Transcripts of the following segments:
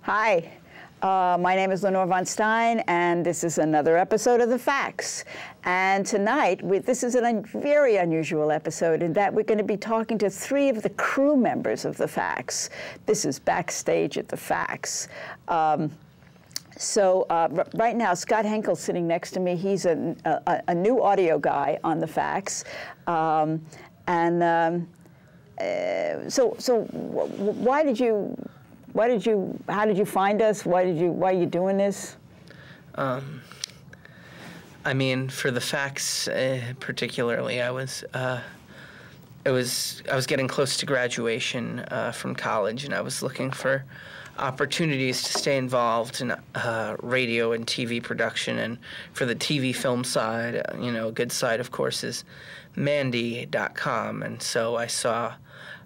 Hi, my name is Lenore Von Stein, and this is another episode of The Facts. And tonight, this is a very unusual episode in that we're going to be talking to three of the crew members of The Facts. This is backstage at The Facts. Right now, Scott Henkel sitting next to me. He's a new audio guy on The Facts. How did you find us? Why are you doing this? I mean, for The Facts particularly, I was getting close to graduation from college, and I was looking for opportunities to stay involved in radio and TV production, and for the TV film side, you know, a good side, of course, is Mandy.com, and so I saw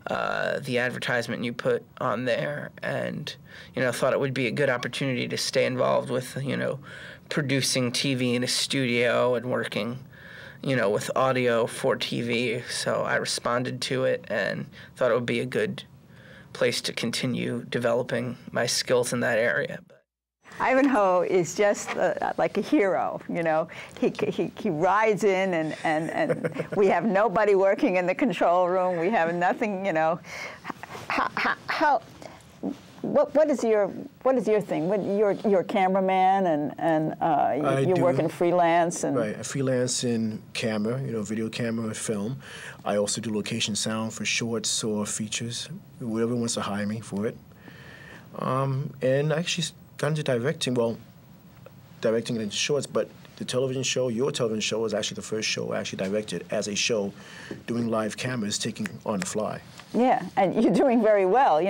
the advertisement you put on there, and thought it would be a good opportunity to stay involved with producing TV in a studio and working with audio for TV. So I responded to it and thought it would be a good place to continue developing my skills in that area. Ivanhoe is just like a hero, He rides in, and we have nobody working in the control room. We have nothing, What is your thing? You're a cameraman, and you're working freelance, and right. I freelance in camera, video camera and film. I also do location sound for shorts or features, whoever wants to hire me for it. And I actually got into directing. Well, directing in shorts, but the television show, Your Television Show, was actually the first show I actually directed as a show, doing live cameras, taking on the fly. Yeah, and you're doing very well.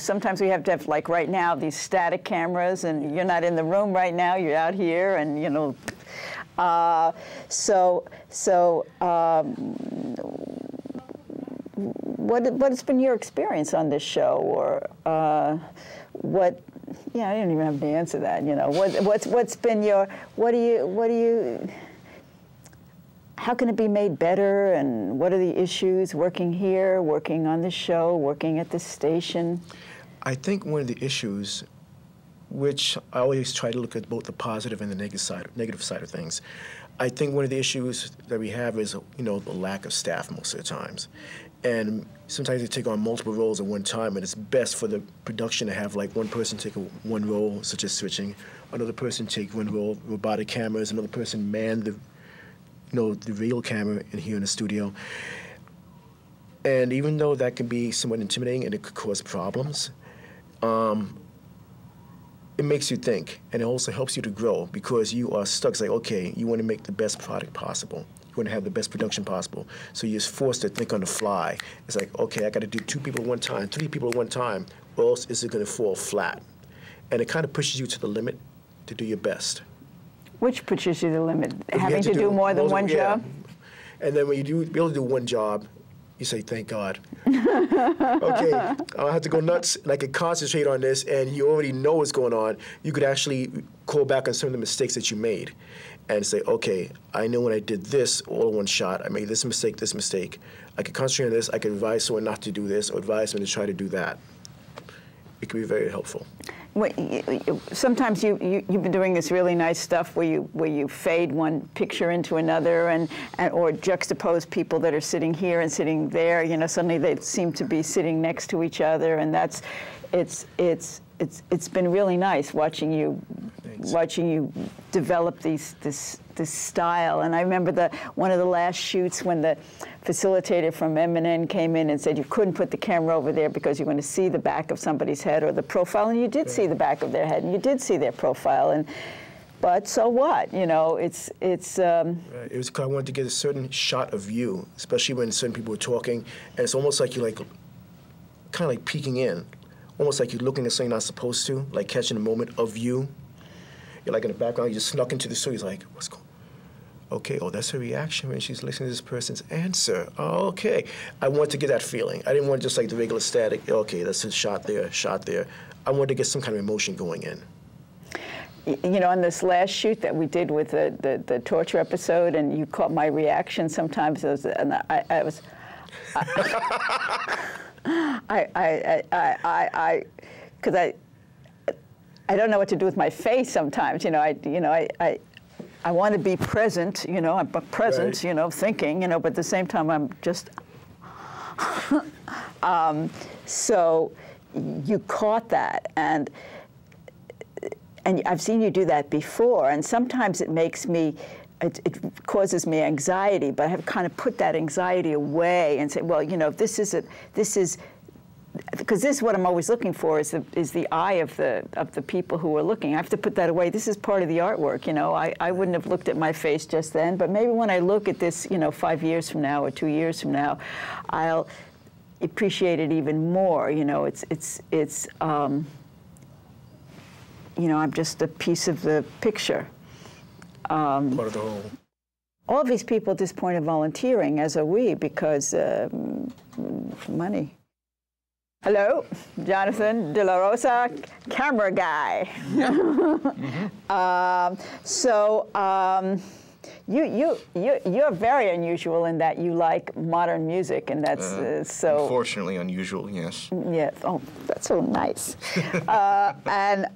Sometimes we have to have, like right now, these static cameras, and you're not in the room right now. You're out here, and What's been your experience on this show, or Yeah, I don't even have to answer that. What's been your how can it be made better, and what are the issues working here, working on the show, working at this station? I think one of the issues, which I always try to look at both the positive and the negative side of things, I think one of the issues that we have is the lack of staff most of the times. And sometimes they take on multiple roles at one time, and it's best for the production to have like one person take one role, such as switching, another person take one role, robotic cameras, another person man the the real camera in here in the studio. And even though that can be somewhat intimidating and it could cause problems, it makes you think, and it also helps you to grow, because you are stuck. It's like, okay, you want to make the best product possible. You want to have the best production possible. So you're just forced to think on the fly. It's like, okay, I got to do 2 people at one time, 3 people at one time, or else is it going to fall flat? And it kind of pushes you to the limit to do your best. Which pushes you to the limit? Having to do more than one job? And then when you be able to do one job, you say, thank God. Okay, I don't have to go nuts, and I can concentrate on this, and you already know what's going on. You could actually call back on some of the mistakes that you made and say, okay, I know when I did this all in one shot, I made this mistake. I could concentrate on this. I could advise someone not to do this or advise them to try to do that. It can be very helpful. Sometimes you've been doing this really nice stuff where you fade one picture into another, or juxtapose people that are sitting here and sitting there. Suddenly they seem to be sitting next to each other, and it's been really nice watching you. Thanks. Watching you develop this style. And I remember one of the last shoots when the facilitator from MNN came in and said you couldn't put the camera over there because you're going to see the back of somebody's head or the profile, and you did see the back of their head, and you did see their profile, but so what? It was because I wanted to get a certain shot of you, especially when certain people were talking, and it's almost like you're kind of peeking in. Almost like you're looking at something you're not supposed to, like catching a moment of you. You're like in the background, you just snuck into the studio, you're like, what's going on? okay, oh, that's her reaction when she's listening to this person's answer. Oh, okay. I wanted to get that feeling. I didn't want just like the regular static, okay, that's a shot there, shot there. I wanted to get some kind of emotion going in. You know, on this last shoot that we did with the torture episode, and you caught my reaction sometimes, and I was, because I don't know what to do with my face sometimes. You know, I want to be present. You know, I'm present. Right. You know, thinking. You know, but at the same time, I'm just. So, you caught that, and. And I've seen you do that before, and sometimes it makes me, it causes me anxiety, but I have kind of put that anxiety away and say, well, you know, because this is what I'm always looking for, is the eye of the people who are looking. I have to put that away. This is part of the artwork, you know. I wouldn't have looked at my face just then, but maybe when I look at this, you know, 5 years from now or 2 years from now, I'll appreciate it even more, you know. You know, I'm just a piece of the picture. Part of the whole. All of these people at this point are volunteering, as are we, because money. Hello, Jonathan De La Rosa, camera guy. Mm-hmm. You're very unusual in that you like modern music, and that's so. Unfortunately, unusual. Yes. Yeah. Oh, that's so nice. And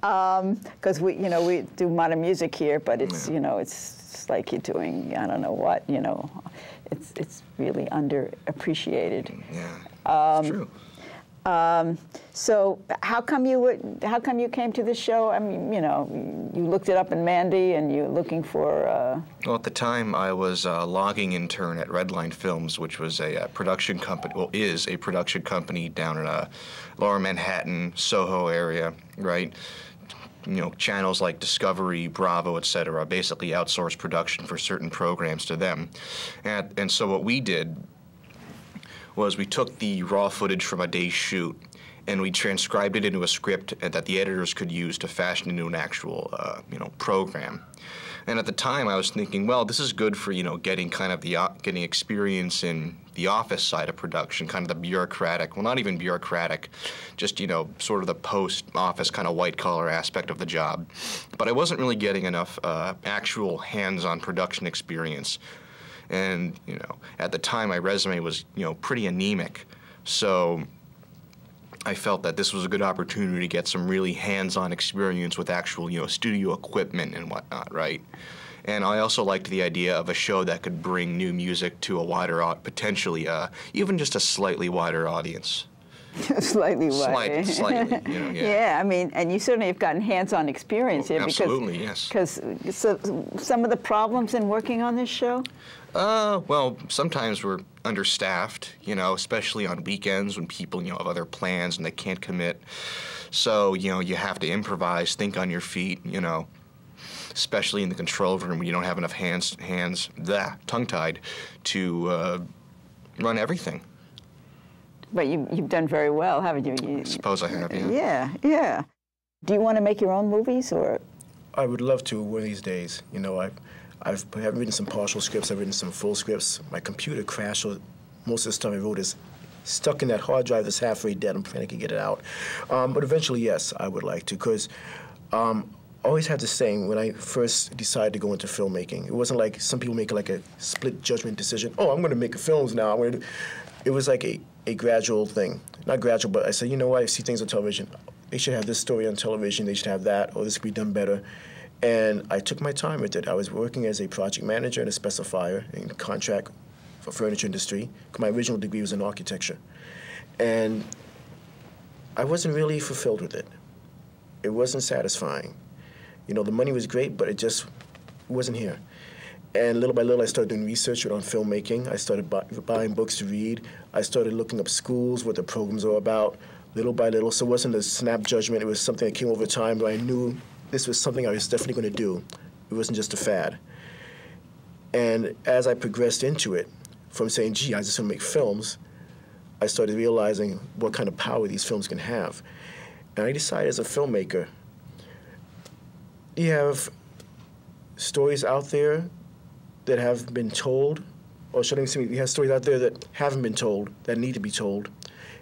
because we do modern music here, but it's yeah. You know, it's like you're doing I don't know what, you know, it's really underappreciated. Yeah. It's true. So how come you came to this show? I mean, you know, you looked it up in Mandy, and you're looking for. Well, at the time, I was a logging intern at Redline Films, which was a production company. Well, is a production company down in Lower Manhattan, Soho area, right? You know, channels like Discovery, Bravo, et cetera, basically outsourced production for certain programs to them, and so what we did. Was we took the raw footage from a day's shoot and we transcribed it into a script that the editors could use to fashion into an actual, you know, program. And at the time, I was thinking, well, this is good for, you know, getting kind of the getting experience in the office side of production, kind of the bureaucratic, well, not even bureaucratic, just, you know, sort of the post-office kind of white-collar aspect of the job. But I wasn't really getting enough actual hands-on production experience. And, you know, at the time, my resume was, you know, pretty anemic. So I felt that this was a good opportunity to get some really hands-on experience with actual, you know, studio equipment and whatnot, right? And I also liked the idea of a show that could bring new music to a wider, potentially, even just a slightly wider audience. Slightly wider. Slightly, you know, yeah. Yeah, I mean, and you certainly have gotten hands-on experience here. Absolutely, yes. Because so, some of the problems in working on this show? Well, sometimes we're understaffed, you know, especially on weekends when people, you know, have other plans and they can't commit. So, you know, you have to improvise, think on your feet, you know, especially in the control room when you don't have enough hands tongue-tied, to run everything. But you've done very well, haven't you? I suppose I have, yeah. Yeah, yeah. Do you want to make your own movies, or? I would love to one of these days. You know, I've written some partial scripts. I've written some full scripts. My computer crashed, so most of the stuff I wrote is stuck in that hard drive that's halfway dead. I'm trying to get it out. But eventually, yes, I would like to, because I always had this saying when I first decided to go into filmmaking. It wasn't like some people make like a split judgment decision. Oh, I'm going to make films now. I'm going to do. It was like a gradual thing. Not gradual, but I said, you know what, I see things on television. They should have this story on television. They should have that, or this could be done better. And I took my time with it. I was working as a project manager and a specifier in contract for furniture industry. My original degree was in architecture. And I wasn't really fulfilled with it. It wasn't satisfying. You know, the money was great, but it just wasn't here. And little by little, I started doing research on filmmaking. I started buying books to read. I started looking up schools, what the programs are about, little by little. So it wasn't a snap judgment. It was something that came over time, but I knew this was something I was definitely going to do. It wasn't just a fad. And as I progressed into it, from saying, gee, I just want to make films, I started realizing what kind of power these films can have. And I decided as a filmmaker, you have stories out there that have been told, or shouldn't seem, you have stories out there that haven't been told, that need to be told,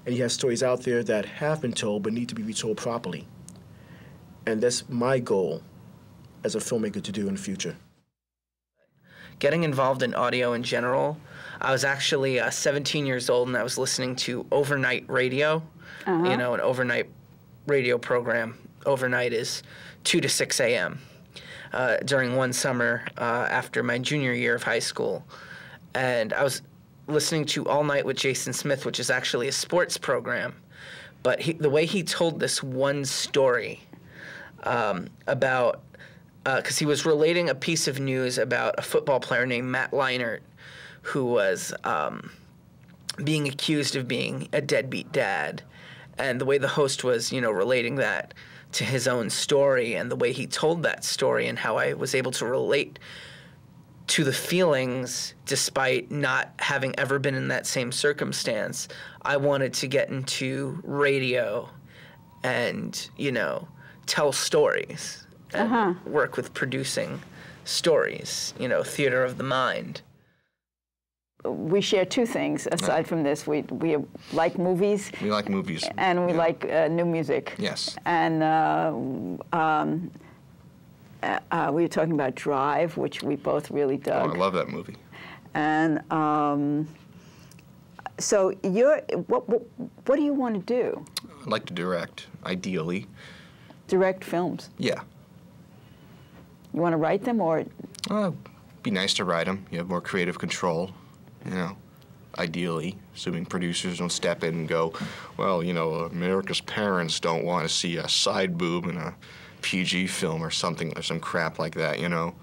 and you have stories out there that have been told but need to be retold properly. And that's my goal as a filmmaker to do in the future. Getting involved in audio in general, I was actually 17 years old and I was listening to overnight radio, you know, an overnight radio program. Overnight is 2 to 6 a.m. During one summer after my junior year of high school. And I was listening to All Night with Jason Smith, which is actually a sports program. But the way he told this one story about, because he was relating a piece of news about a football player named Matt Leinert, who was being accused of being a deadbeat dad. And the way the host was, you know, relating that to his own story and the way he told that story and how I was able to relate to the feelings despite not having ever been in that same circumstance. I wanted to get into radio and, you know, tell stories and work with producing stories, you know, theater of the mind. We share two things aside from this. We like movies. We like movies. And we like new music. Yes. And we were talking about Drive, which we both really dug. Oh, I love that movie. And so what do you want to do? I'd like to direct, ideally. Direct films? Yeah. You want to write them or? Be nice to write them. You have more creative control. You know, ideally, assuming producers don't step in and go, well, you know, America's parents don't want to see a side boob in a PG film or something, or some crap like that, you know.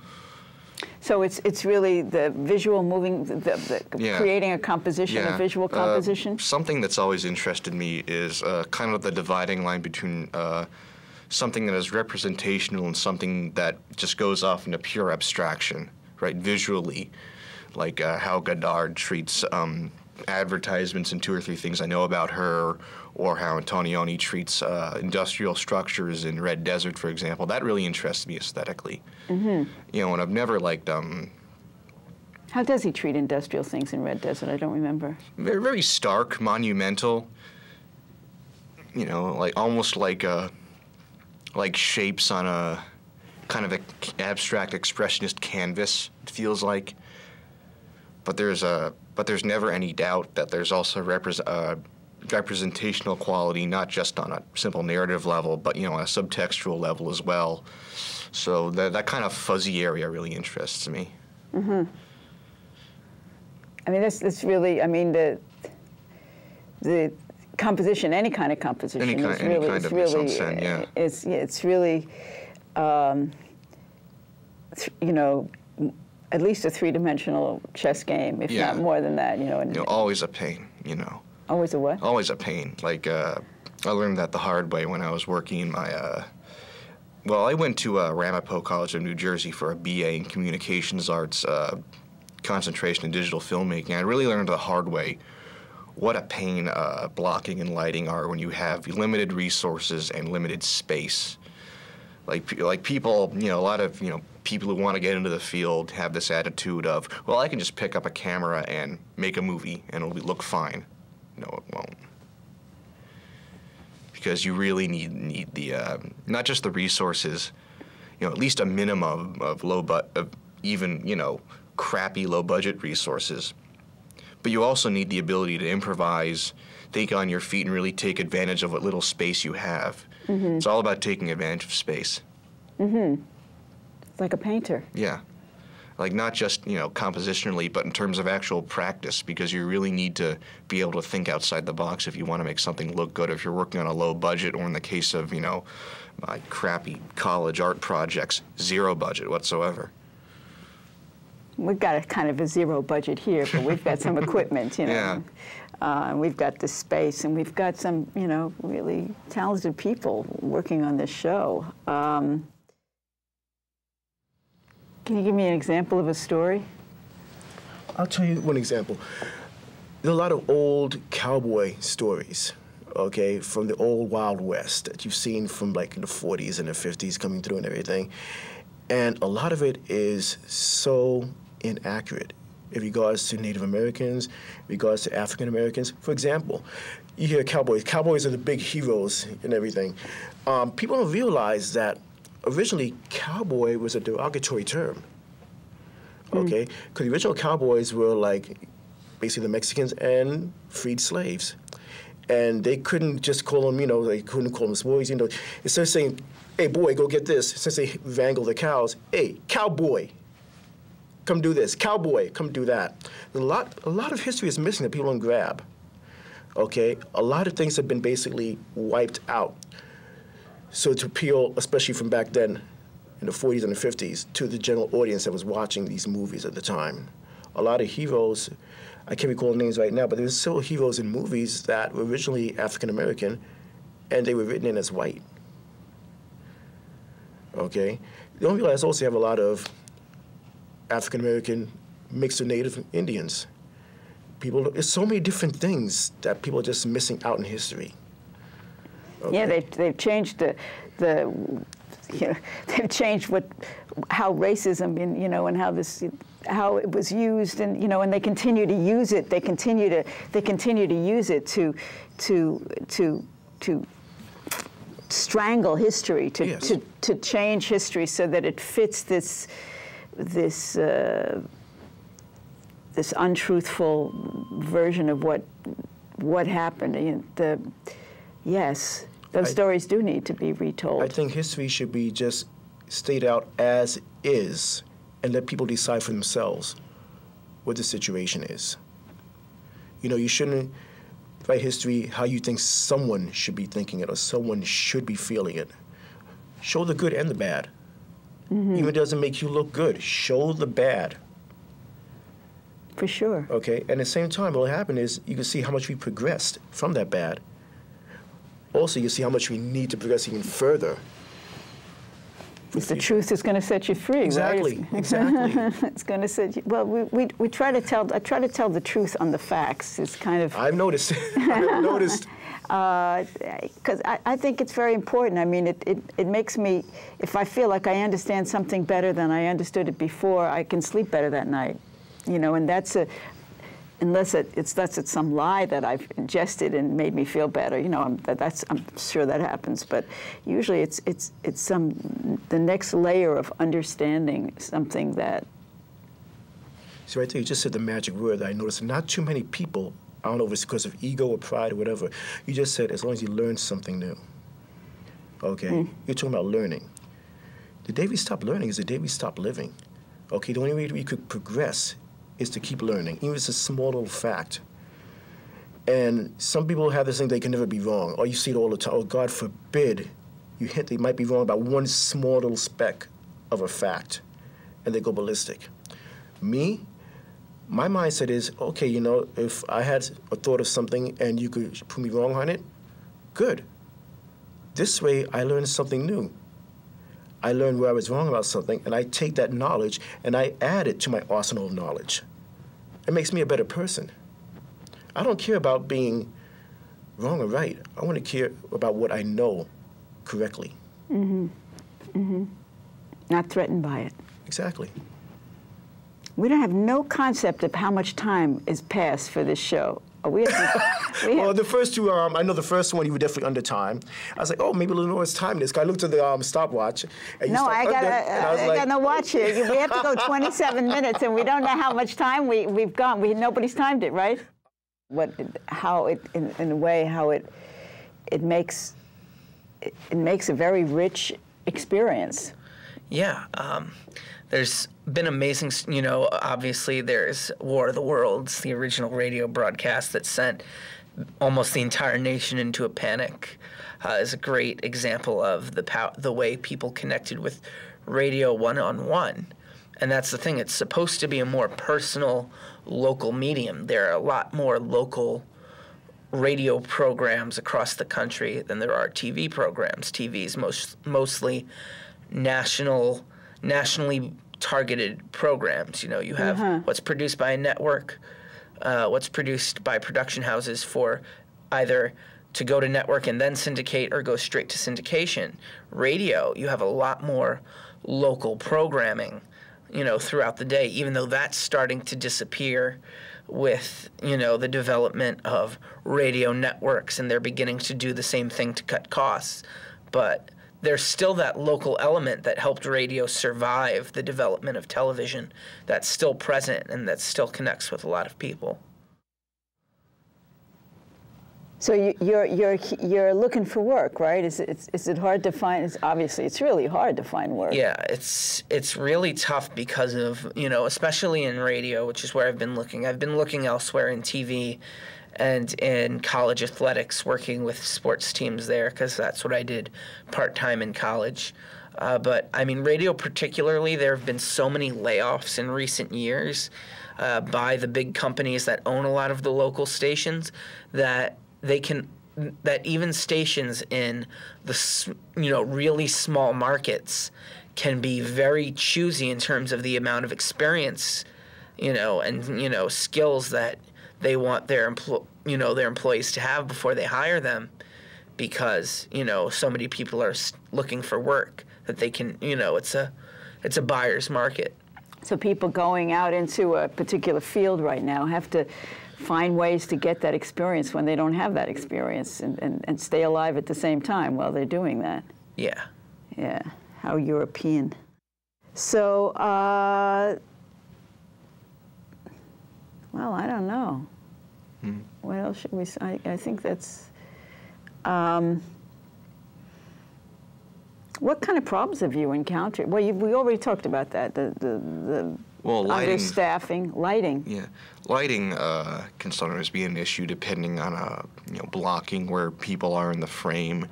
So it's really the visual moving, creating a composition, a visual composition? Something that's always interested me is kind of the dividing line between something that is representational and something that just goes off into pure abstraction, right, visually. Like how Godard treats advertisements and 2 or 3 things I know about her, or how Antonioni treats industrial structures in Red Desert, for example. That really interests me aesthetically. You know, and I've never liked... How does he treat industrial things in Red Desert? I don't remember. Very, very stark, monumental, you know, like almost like shapes on a kind of abstract expressionist canvas, it feels like. But there's never any doubt that there's also representational quality, not just on a simple narrative level, but you know, on a subtextual level as well. So that kind of fuzzy area really interests me. I mean, that's really, I mean, the composition, any kind of composition, it's really, you know, at least a 3-dimensional chess game, if not more than that, you know. And, you know, always a pain, you know. Always a what? Always a pain. Like, I learned that the hard way when I was working in my, well, I went to Ramapo College of New Jersey for a BA in Communications Arts, concentration in digital filmmaking. I really learned the hard way what a pain blocking and lighting are when you have limited resources and limited space. Like people, you know, a lot of, you know, people who want to get into the field have this attitude of, well, I can just pick up a camera and make a movie and it'll look fine. No, it won't. Because you really need the, not just the resources, you know, at least a minimum of even, you know, crappy low-budget resources. But you also need the ability to improvise, think on your feet, and really take advantage of what little space you have. It's all about taking advantage of space. Like a painter. Yeah. Like not just, you know, compositionally, but in terms of actual practice, because you really need to be able to think outside the box if you want to make something look good, if you're working on a low budget, or in the case of, you know, my crappy college art projects, zero budget whatsoever. We've got a kind of a zero budget here, but we've got some equipment, you know. We've got the space, and we've got some, you know, really talented people working on this show. Can you give me an example of a story? I'll tell you one example. There are a lot of old cowboy stories, okay, from the old Wild West that you've seen from like the 40s and the 50s coming through and everything. And a lot of it is so inaccurate in regards to Native Americans, in regards to African Americans. For example, you hear cowboys. Cowboys are the big heroes and everything. People don't realize that originally cowboy was a derogatory term, okay? Because the original cowboys were like basically the Mexicans and freed slaves. And they couldn't just call them, you know, they couldn't call them boys, you know. Instead of saying, hey, boy, go get this, since they wrangle the cows, hey, cowboy, come do this. Cowboy, come do that. A lot of history is missing that people don't grab, okay? A lot of things have been basically wiped out. So to appeal, especially from back then, in the 40s and the 50s, to the general audience that was watching these movies at the time. A lot of heroes, I can't recall names right now, but there were still heroes in movies that were originally African-American, and they were written in as white, okay? You don't realize also you have a lot of African-American mixed with Native Indians. People, there's so many different things that people are just missing out in history. Okay. Yeah, they've changed the you know, they've changed how racism and you know and how it was used and you know and they continue to use it. They continue to use it to strangle history, yes. to change history so that it fits this untruthful version of what happened. You know, yes, those stories do need to be retold. I think history should be just stayed out as is and let people decide for themselves what the situation is. You know, you shouldn't write history how you think someone should be thinking it or someone should be feeling it. Show the good and the bad. Even if it doesn't make you look good, show the bad. For sure. Okay, and at the same time, what will happen is you can see how much we progressed from that bad. Also, you see how much we need to progress even further. Because the truth is going to set you free. Exactly, right? Exactly. It's going to set you. Well, we try to tell. I try to tell the truth on the facts. It's kind of. I've noticed. I've noticed. Because I think it's very important. I mean, it makes me. If I feel like I understand something better than I understood it before, I can sleep better that night. You know, and that's a. Unless it's some lie that I've ingested and made me feel better, you know. I'm sure that happens, but usually it's the next layer of understanding something that. So right there, you just said the magic word that I noticed. Not too many people. I don't know if it's because of ego or pride or whatever. You just said as long as you learn something new. Okay, you're talking about learning. The day we stop learning is the day we stop living. Okay, the only way we could progress is to keep learning, even if it's a small little fact. And some people have this thing they can never be wrong, or you see it all the time, or God forbid, they might be wrong about one small little speck of a fact, and they go ballistic. Me, my mindset is, okay, you know, if I had a thought of something and you could prove me wrong on it, good. This way, I learned something new. I learned where I was wrong about something, and I take that knowledge and I add it to my arsenal of knowledge. It makes me a better person. I don't care about being wrong or right. I want to care about what I know correctly. Not threatened by it. Exactly. We don't have no concept of how much time is passed for this show. Well, the first two, I know the first one, you were definitely under time. I was like, oh, maybe Lenore's time this. I looked at the stopwatch. And no, I got no watch here. We have to go 27 minutes, and we don't know how much time we've gone. Nobody's timed it, right? How it makes a very rich experience. Yeah. There's been amazing, you know, obviously there's War of the Worlds, the original radio broadcast that sent almost the entire nation into a panic, is a great example of the way people connected with radio one-on-one. And that's the thing. It's supposed to be a more personal, local medium. There are a lot more local radio programs across the country than there are TV programs. TV's mostly nationally targeted programs. You know, you have what's produced by a network, what's produced by production houses for either to go to network and then syndicate or go straight to syndication. Radio, you have a lot more local programming you know, throughout the day, even though that's starting to disappear with, you know, the development of radio networks, and they're beginning to do the same thing to cut costs. But there's still that local element that helped radio survive the development of television that's still present and that still connects with a lot of people. So you're looking for work, right? Is it hard to find? It's really hard to find work. Yeah, it's really tough because of, you know, especially in radio, which is where I've been looking. I've been looking elsewhere in TV and in college athletics, working with sports teams there, because that's what I did part-time in college. But, I mean, radio particularly, there have been so many layoffs in recent years by the big companies that own a lot of the local stations that even stations in the, you know, really small markets can be very choosy in terms of the amount of experience, you know, and, you know, skills that they want their their employees to have before they hire them, because, you know, so many people are looking for work that they can, you know, it's a buyer's market. So people going out into a particular field right now have to find ways to get that experience when they don't have that experience, and stay alive at the same time while they're doing that. Yeah. Yeah. How European. So, well, I don't know. Hmm. What else should we say? I think that's... what kind of problems have you encountered? Well, we already talked about that, lighting, understaffing, lighting. Yeah, lighting can sometimes be an issue depending on blocking where people are in the frame.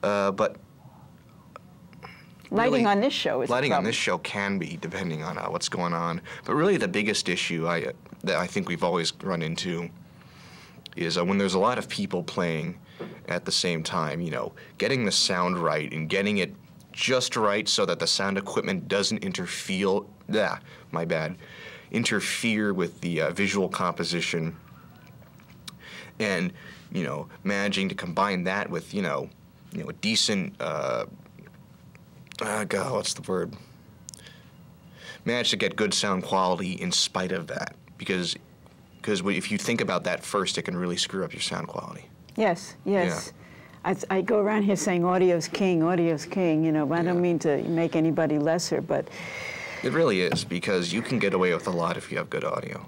But lighting really, on this show is lighting on this show can be depending on what's going on. But really, the biggest issue that I think we've always run into is when there's a lot of people playing at the same time. You know, getting the sound right and getting it just right so that the sound equipment doesn't interfere. Interfere with the visual composition, and, you know, managing to combine that with a decent manage to get good sound quality in spite of that, because if you think about that first, it can really screw up your sound quality. Yes. Yes. Yeah. I go around here saying audio's king, you know, but I don't mean to make anybody lesser, but... It really is, because you can get away with a lot if you have good audio.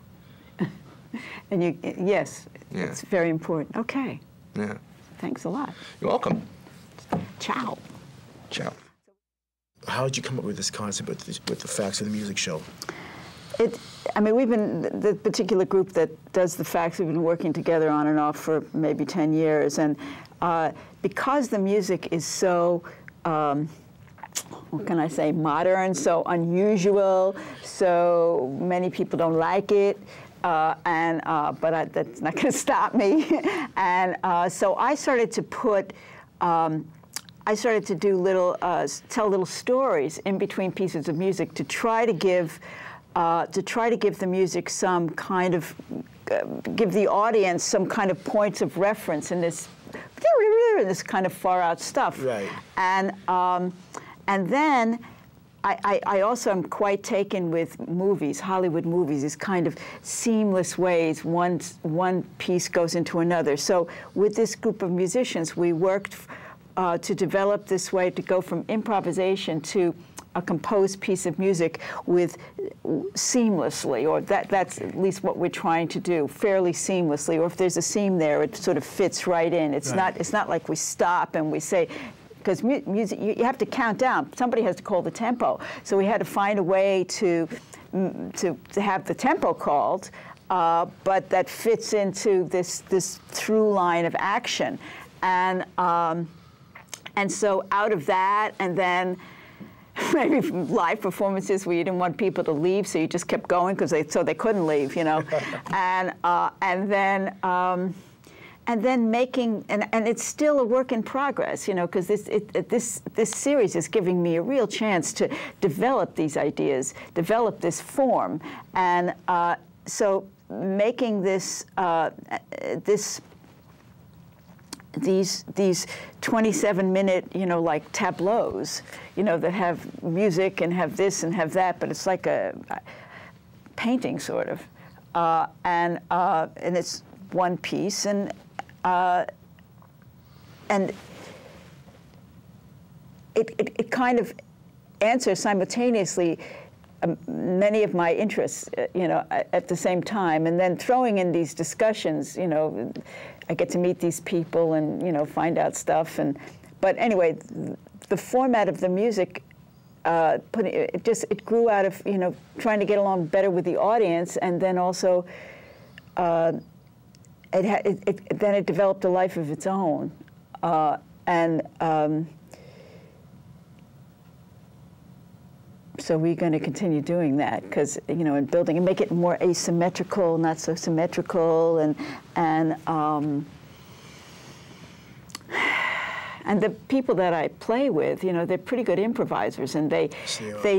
And you, yes, yeah. It's very important. Okay. Yeah. Thanks a lot. You're welcome. Ciao. Ciao. How did you come up with this concept with the Facts of the Music Show? I mean, we've been, the particular group that does the Facts, we've been working together on and off for maybe 10 years, and because the music is so, what can I say, modern, so unusual, so many people don't like it, but that's not going to stop me. And so I started to put, I started to do little, tell little stories in between pieces of music to try to give, the music some kind of, give the audience some kind of points of reference in this kind of far-out stuff. Right. And then I also am quite taken with movies, Hollywood movies, these kind of seamless ways one piece goes into another. So with this group of musicians, we worked to develop this way to go from improvisation to a composed piece of music with seamlessly, or that's at least what we're trying to do, fairly seamlessly, or if there's a seam there, it sort of fits right in. It's not like we stop and we say, because music, you have to count down. Somebody has to call the tempo. So we had to find a way to have the tempo called, but that fits into this through line of action. And so out of that, and then maybe live performances where you didn't want people to leave, so you just kept going because they couldn't leave, you know. And then making, and it's still a work in progress, you know, because this series is giving me a real chance to develop these ideas, develop this form, and so making this these 27-minute, you know, like tableaus, you know, that have music and have this and have that, but it's like a painting sort of, and it's one piece, and it kind of answers simultaneously many of my interests, you know, at the same time, and then throwing in these discussions, you know, I get to meet these people and, you know, find out stuff, and but anyway, the format of the music, it grew out of, you know, trying to get along better with the audience, and then also, it developed a life of its own, So we're going to continue doing that, because, you know, and building and make it more asymmetrical, not so symmetrical, and the people that I play with, you know, they're pretty good improvisers, and they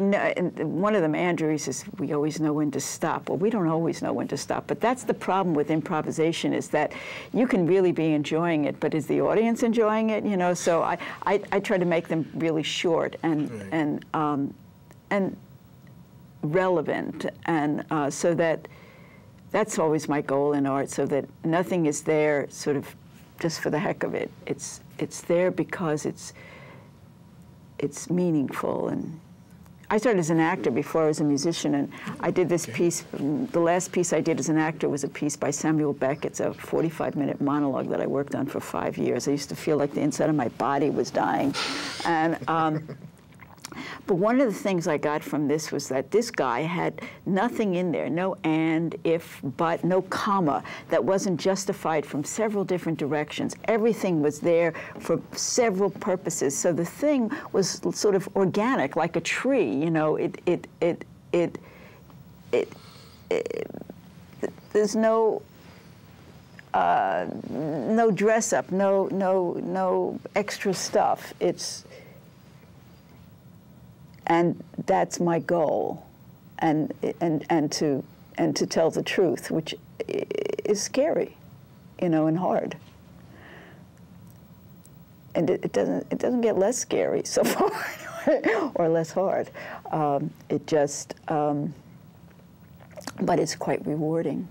know. And one of them, Andrew, he says, "We always know when to stop." Well, we don't always know when to stop, but that's the problem with improvisation, is that you can really be enjoying it, but is the audience enjoying it? You know, so I try to make them really short and relevant, and so that's always my goal in art, so that nothing is there sort of just for the heck of it. It's there because it's meaningful. And I started as an actor before I was a musician, and I did this piece. The last piece I did as an actor was a piece by Samuel Beckett. It's a 45-minute monologue that I worked on for 5 years. I used to feel like the inside of my body was dying, and. But one of the things I got from this was that this guy had nothing in there, no and, if, but, no comma, that wasn't justified from several different directions. Everything was there for several purposes. So the thing was sort of organic, like a tree, you know, there's no, no dress up, no extra stuff. And that's my goal, and to tell the truth, which is scary, you know, and hard. And it doesn't get less scary so far, or less hard. But it's quite rewarding.